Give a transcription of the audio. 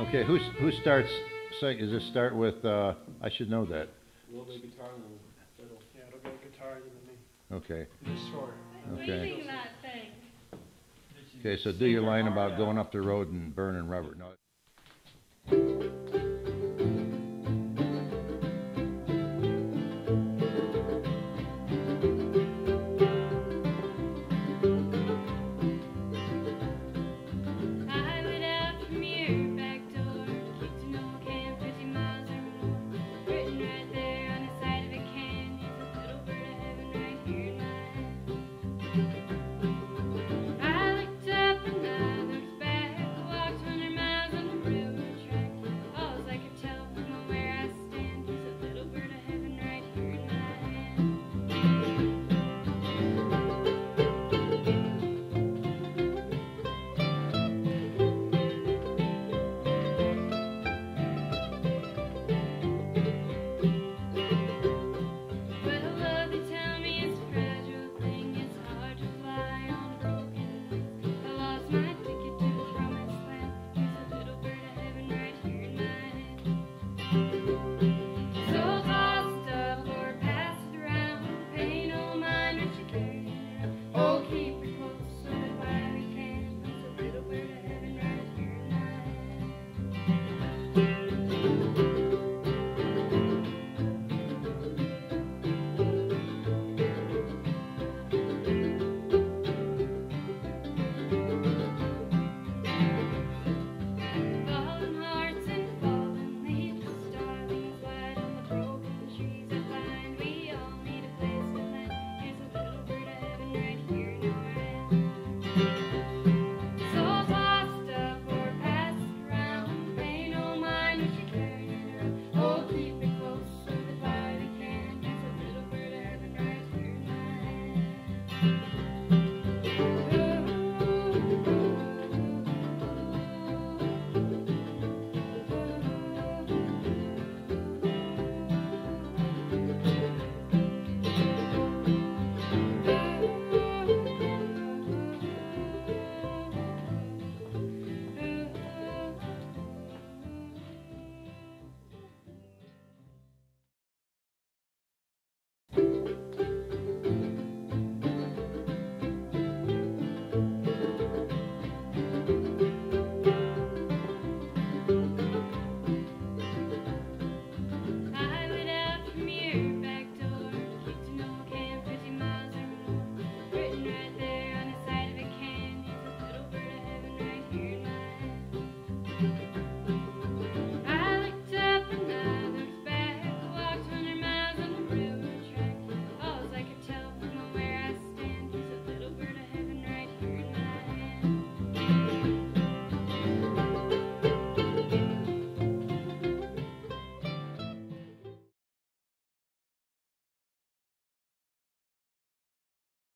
Okay, who starts? So does this start with? I should know that. A little bit of guitar and then fiddle. Yeah, it'll go guitar and then me. Okay. It's short. Okay. Okay, so do your line about going up the road and burning rubber. No.